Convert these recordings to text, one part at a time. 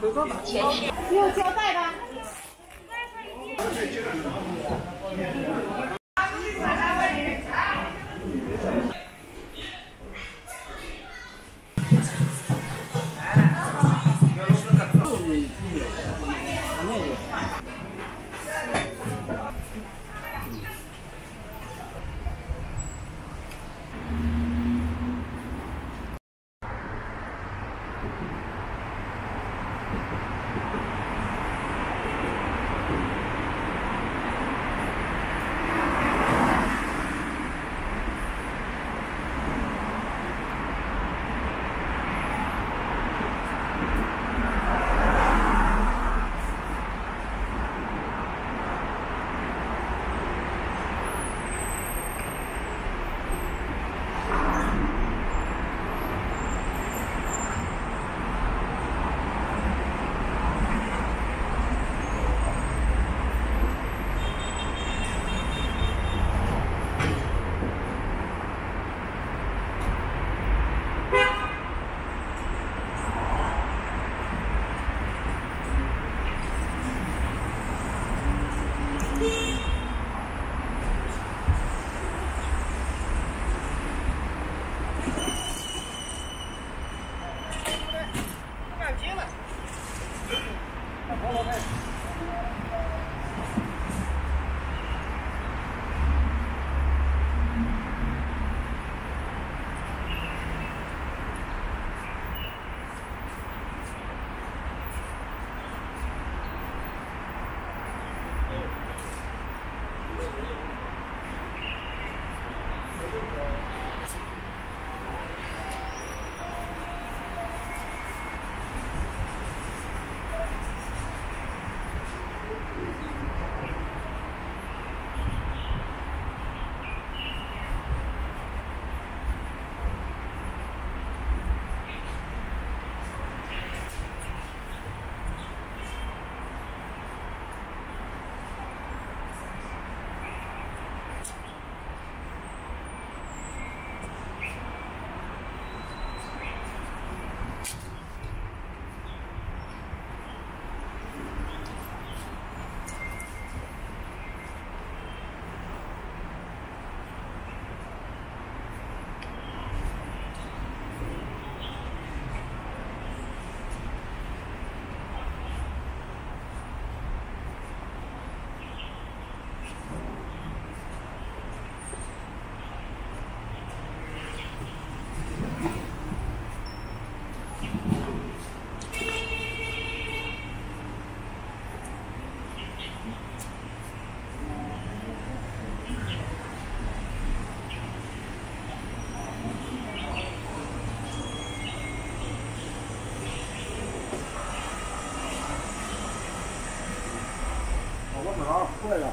你有胶带吗？对了。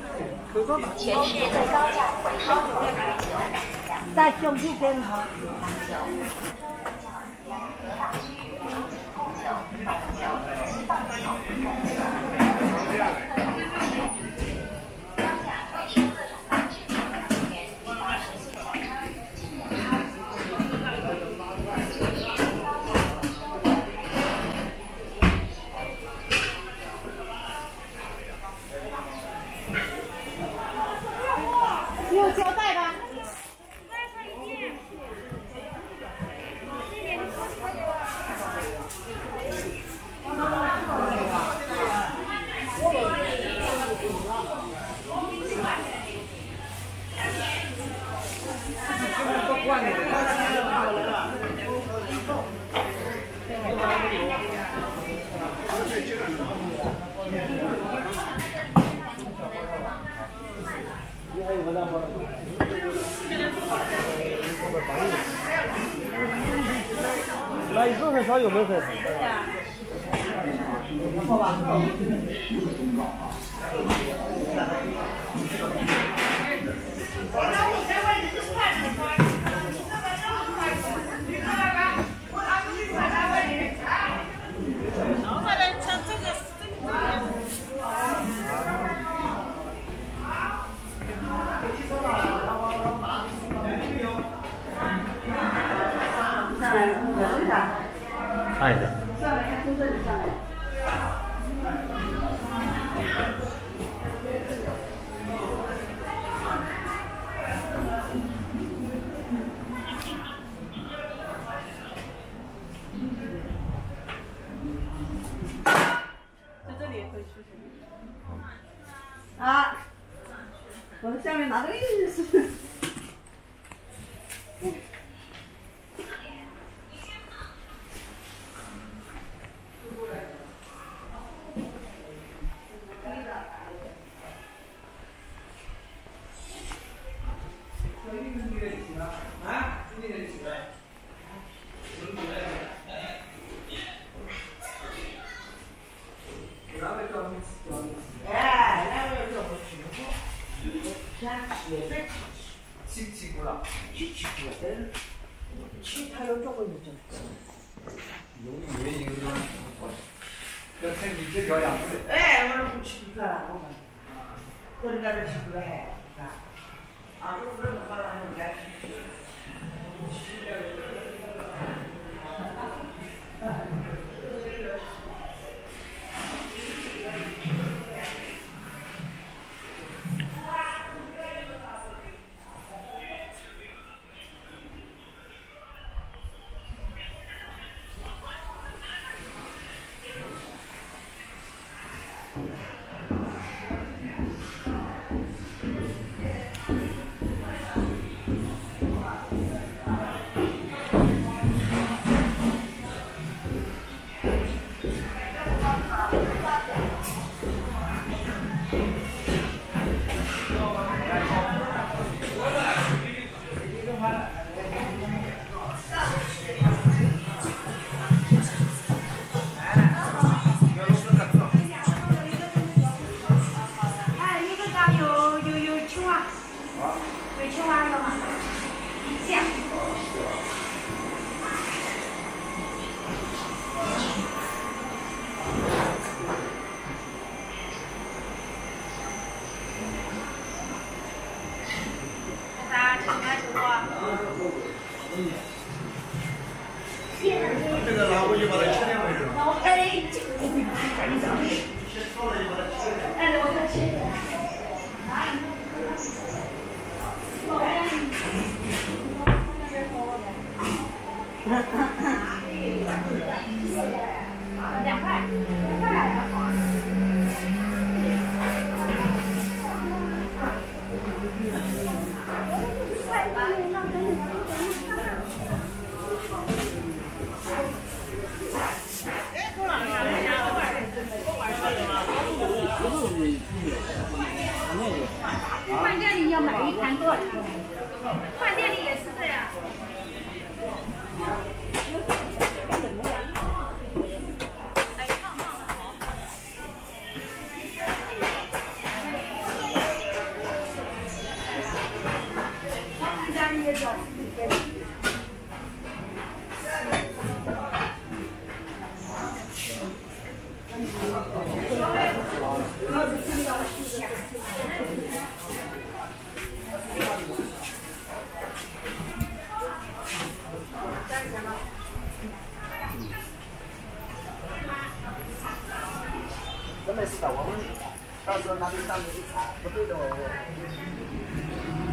全市最高价回收5.9元。在政府跟头。来，你问问他有没有粉？好吧。看一下。在这里也可以吃什么？啊！我下面拿这个意思。饭店里也是这样。真没事的，我们到时候拿去上面一查，不对的我。